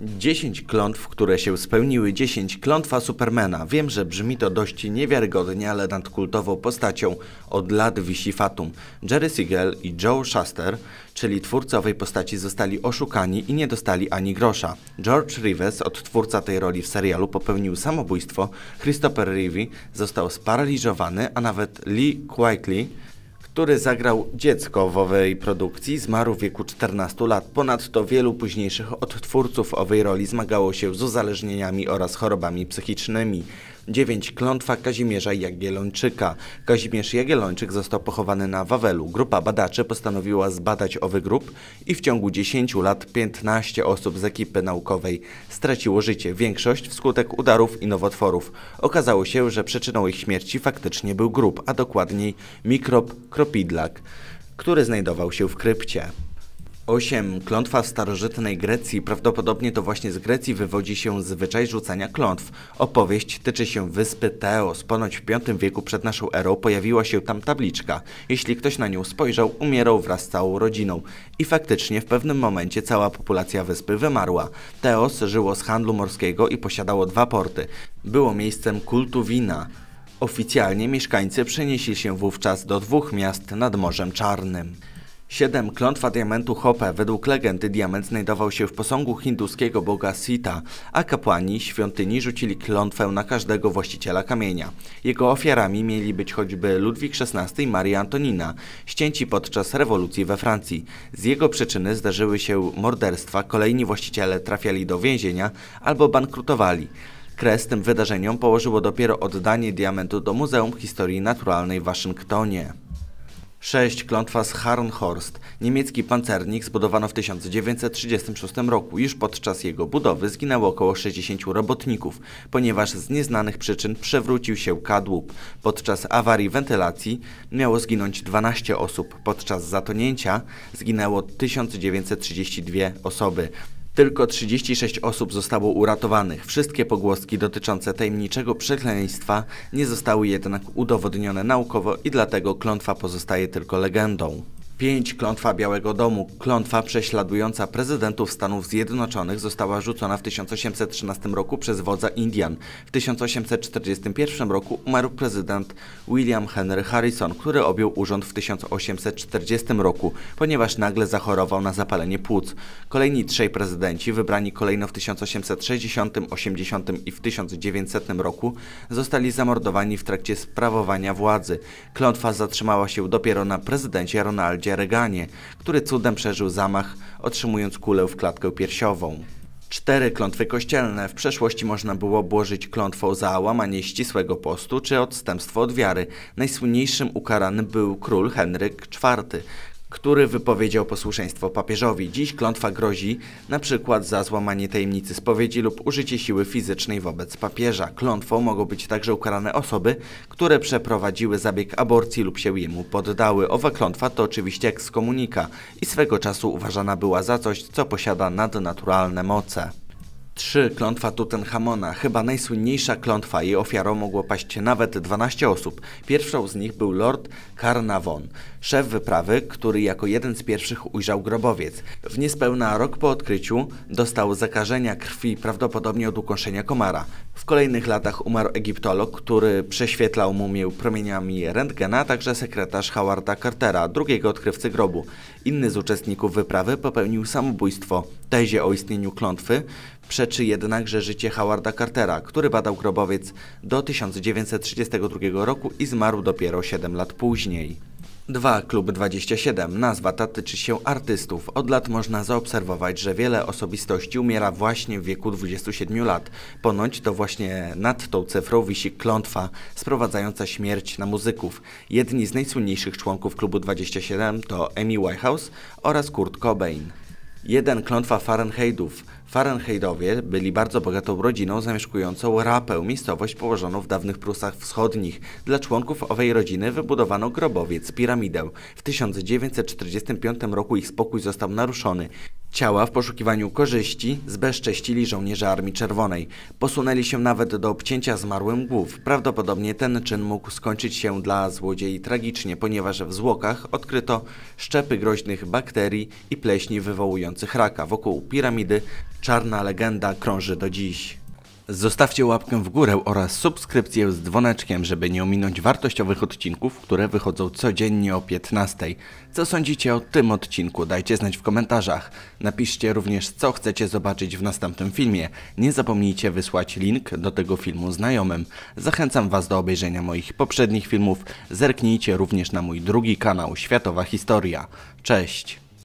10 klątw, które się spełniły. 10 klątwa Supermana. Wiem, że brzmi to dość niewiarygodnie, ale nad kultową postacią od lat wisi fatum. Jerry Siegel i Joe Shuster, czyli twórcy owej postaci, zostali oszukani i nie dostali ani grosza. George Reeves, odtwórca tej roli w serialu, popełnił samobójstwo, Christopher Reeve został sparaliżowany, a nawet Lee Quigley, który zagrał dziecko w owej produkcji, zmarł w wieku 14 lat. Ponadto wielu późniejszych odtwórców owej roli zmagało się z uzależnieniami oraz chorobami psychicznymi. 9. Klątwa Kazimierza Jagiellończyka. Kazimierz Jagiellończyk został pochowany na Wawelu. Grupa badaczy postanowiła zbadać owy grób i w ciągu 10 lat 15 osób z ekipy naukowej straciło życie. Większość wskutek udarów i nowotworów. Okazało się, że przyczyną ich śmierci faktycznie był grób, a dokładniej mikrob kropidlak, który znajdował się w krypcie. 8. Klątwa w starożytnej Grecji. Prawdopodobnie to właśnie z Grecji wywodzi się zwyczaj rzucania klątw. Opowieść tyczy się wyspy Teos. Ponoć w V wieku przed naszą erą pojawiła się tam tabliczka. Jeśli ktoś na nią spojrzał, umierał wraz z całą rodziną. I faktycznie w pewnym momencie cała populacja wyspy wymarła. Teos żyło z handlu morskiego i posiadało 2 porty. Było miejscem kultu wina. Oficjalnie mieszkańcy przenieśli się wówczas do 2 miast nad Morzem Czarnym. 7. Klątwa diamentu Hope. Według legendy diament znajdował się w posągu hinduskiego boga Sita, a kapłani świątyni rzucili klątwę na każdego właściciela kamienia. Jego ofiarami mieli być choćby Ludwik XVI i Maria Antonina, ścięci podczas rewolucji we Francji. Z jego przyczyny zdarzyły się morderstwa, kolejni właściciele trafiali do więzienia albo bankrutowali. Kres tym wydarzeniom położyło dopiero oddanie diamentu do Muzeum Historii Naturalnej w Waszyngtonie. 6. Klątwa z Harnhorst. Niemiecki pancernik zbudowano w 1936 roku. Już podczas jego budowy zginęło około 60 robotników, ponieważ z nieznanych przyczyn przewrócił się kadłub. Podczas awarii wentylacji miało zginąć 12 osób. Podczas zatonięcia zginęło 1932 osoby. Tylko 36 osób zostało uratowanych. Wszystkie pogłoski dotyczące tajemniczego przekleństwa nie zostały jednak udowodnione naukowo i dlatego klątwa pozostaje tylko legendą. 5. Klątwa Białego Domu. Klątwa prześladująca prezydentów Stanów Zjednoczonych została rzucona w 1813 roku przez wodza Indian. W 1841 roku umarł prezydent William Henry Harrison, który objął urząd w 1840 roku, ponieważ nagle zachorował na zapalenie płuc. Kolejni 3 prezydenci, wybrani kolejno w 1860, 80 i w 1900 roku, zostali zamordowani w trakcie sprawowania władzy. Klątwa zatrzymała się dopiero na prezydencie Ronaldzie Reaganie, który cudem przeżył zamach, otrzymując kulę w klatkę piersiową. 4. Klątwy kościelne. W przeszłości można było błożyć klątwą za łamanie ścisłego postu czy odstępstwo od wiary. Najsłynniejszym ukaranym był król Henryk IV, który wypowiedział posłuszeństwo papieżowi. Dziś klątwa grozi np. za złamanie tajemnicy spowiedzi lub użycie siły fizycznej wobec papieża. Klątwą mogą być także ukarane osoby, które przeprowadziły zabieg aborcji lub się jemu poddały. Owa klątwa to oczywiście ekskomunika i swego czasu uważana była za coś, co posiada nadnaturalne moce. 3. Klątwa Tutanchamona. Chyba najsłynniejsza klątwa. Jej ofiarą mogło paść nawet 12 osób. Pierwszą z nich był Lord Carnavon, szef wyprawy, który jako jeden z pierwszych ujrzał grobowiec. W niespełna rok po odkryciu dostał zakażenia krwi, prawdopodobnie od ukąszenia komara. W kolejnych latach umarł egiptolog, który prześwietlał mumię promieniami rentgena, a także sekretarz Howarda Cartera, drugiego odkrywcy grobu. Inny z uczestników wyprawy popełnił samobójstwo. Tezie o istnieniu klątwy przeczy jednakże życie Howarda Cartera, który badał grobowiec do 1932 roku i zmarł dopiero 7 lat później. 2. Klub 27. Nazwa ta tyczy się artystów. Od lat można zaobserwować, że wiele osobistości umiera właśnie w wieku 27 lat. Ponoć to właśnie nad tą cyfrą wisi klątwa sprowadzająca śmierć na muzyków. Jedni z najsłynniejszych członków klubu 27 to Amy Winehouse oraz Kurt Cobain. 1. Klątwa Fahrenheitów. Fahrenheitowie byli bardzo bogatą rodziną zamieszkującą Rapę, miejscowość położoną w dawnych Prusach Wschodnich. Dla członków owej rodziny wybudowano grobowiec, piramidę. W 1945 roku ich spokój został naruszony. Ciała w poszukiwaniu korzyści zbezcześcili żołnierze Armii Czerwonej. Posunęli się nawet do obcięcia zmarłym głów. Prawdopodobnie ten czyn mógł skończyć się dla złodziei tragicznie, ponieważ w zwłokach odkryto szczepy groźnych bakterii i pleśni wywołujących raka. Wokół piramidy czarna legenda krąży do dziś. Zostawcie łapkę w górę oraz subskrypcję z dzwoneczkiem, żeby nie ominąć wartościowych odcinków, które wychodzą codziennie o 15:00. Co sądzicie o tym odcinku? Dajcie znać w komentarzach. Napiszcie również, co chcecie zobaczyć w następnym filmie. Nie zapomnijcie wysłać link do tego filmu znajomym. Zachęcam Was do obejrzenia moich poprzednich filmów. Zerknijcie również na mój drugi kanał Światowa Historia. Cześć!